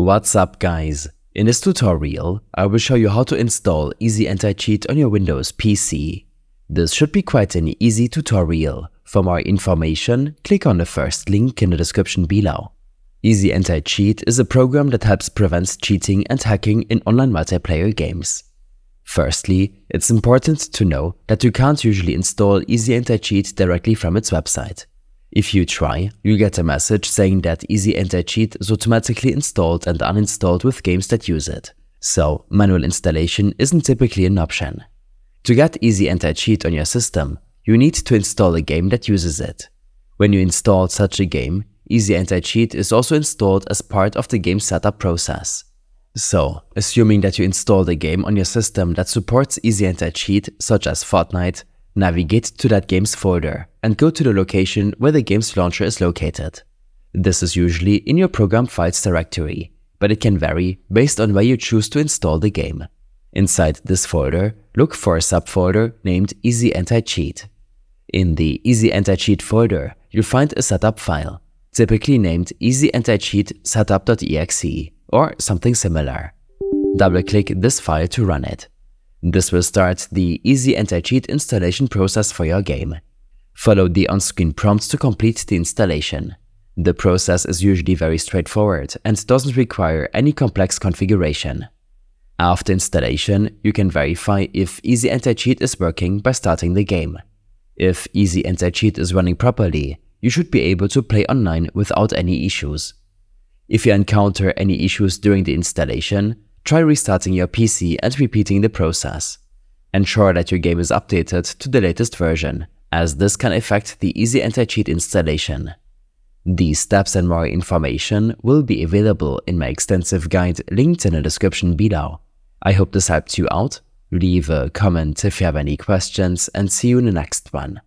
What's up guys? In this tutorial, I will show you how to install Easy Anti-Cheat on your Windows PC. This should be quite an easy tutorial. For more information, click on the first link in the description below. Easy Anti-Cheat is a program that helps prevent cheating and hacking in online multiplayer games. Firstly, it's important to know that you can't usually install Easy Anti-Cheat directly from its website. If you try, you get a message saying that Easy Anti-Cheat is automatically installed and uninstalled with games that use it, so manual installation isn't typically an option. To get Easy Anti-Cheat on your system, you need to install a game that uses it. When you install such a game, Easy Anti-Cheat is also installed as part of the game setup process. So, assuming that you installed a game on your system that supports Easy Anti-Cheat, such as Fortnite, navigate to that game's folder and go to the location where the game's launcher is located. This is usually in your program files directory, but it can vary based on where you choose to install the game. Inside this folder, look for a subfolder named Easy Anti-Cheat. In the Easy Anti-Cheat folder, you'll find a setup file, typically named Easy Anti-Cheat setup.exe or something similar. Double-click this file to run it. This will start the Easy Anti-Cheat installation process for your game. Follow the on-screen prompts to complete the installation. The process is usually very straightforward and doesn't require any complex configuration. After installation, you can verify if Easy Anti-Cheat is working by starting the game. If Easy Anti-Cheat is running properly, you should be able to play online without any issues. If you encounter any issues during the installation, try restarting your PC and repeating the process. Ensure that your game is updated to the latest version, as this can affect the Easy Anti-Cheat installation. These steps and more information will be available in my extensive guide linked in the description below. I hope this helped you out. Leave a comment if you have any questions and see you in the next one.